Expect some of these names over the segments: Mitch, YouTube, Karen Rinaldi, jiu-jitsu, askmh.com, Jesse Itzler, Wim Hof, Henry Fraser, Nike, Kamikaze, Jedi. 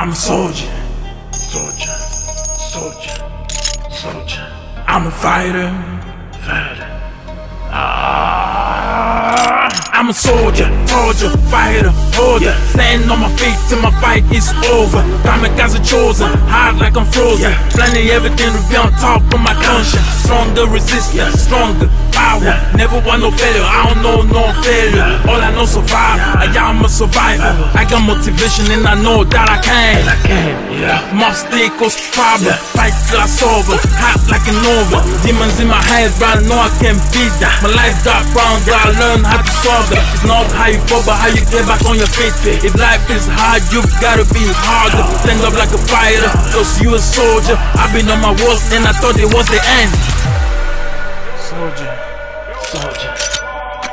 I'm a soldier. Soldier, soldier, soldier. I'm a fighter. Fighter. I'm a soldier, soldier, fighter, holder. Stand on my feet till my fight is over. Kamikaze chosen, hard like I'm frozen. Planning everything to be on top of my conscience. Stronger resistance, stronger power. Never want no failure, I don't know no failure. All I know survive, I am a survivor. I got motivation and I know that I can. Obstacles, problem, fight till I solve it. Hot like an oven, demons in my head, but I know I can't beat that. My life got brown, but I learned how to solve it. It's not how you fall, but how you get back on your feet. If life is hard, you've gotta be harder. Stand up like a fighter, cause you a soldier. I've been on my worst and I thought it was the end. Soldier, soldier,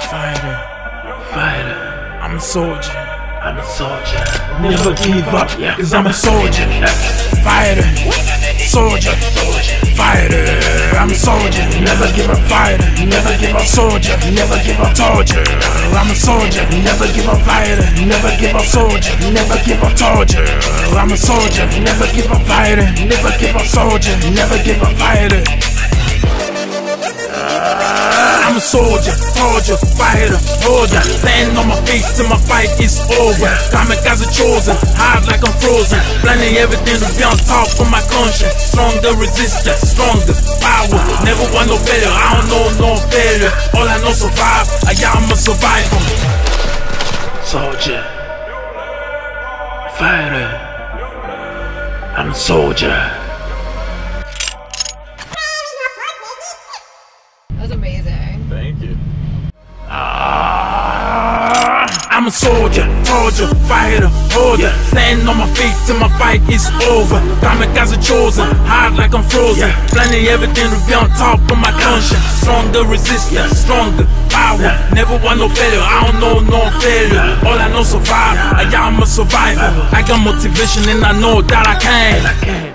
fighter, fighter. I'm a soldier, I'm a soldier. Never give up, cause I'm a soldier. Fighter, soldier, fighter. I'm a soldier, never give up. Fighter, never give up. Soldier, never give up. Soldier, I'm a soldier, never give up. Fighter, never give up. Soldier, never give up. Soldier, I'm a soldier, never give up. Fighter, never give up. Soldier, never give up. Fighter. I'm a soldier, soldier, fighter, soldier. Stand on my feet till my fight is over. Kamikaze chosen, hard like I'm frozen. Planning everything to be on top of my conscience. Stronger resistance, stronger power. Never want no failure, I don't know no failure. All I know survive, I am a survivor. Soldier, fighter. I'm a soldier. That was amazing. Thank you. I'm a soldier, soldier, fighter, holder. Stand on my feet till my fight is over. Kamikaze chosen, hard like I'm frozen. Planning everything to be on top of my conscience. Stronger resistance, stronger power. Never want no failure, I don't know no failure. All I know survive, I am a survivor. I got motivation and I know that I can.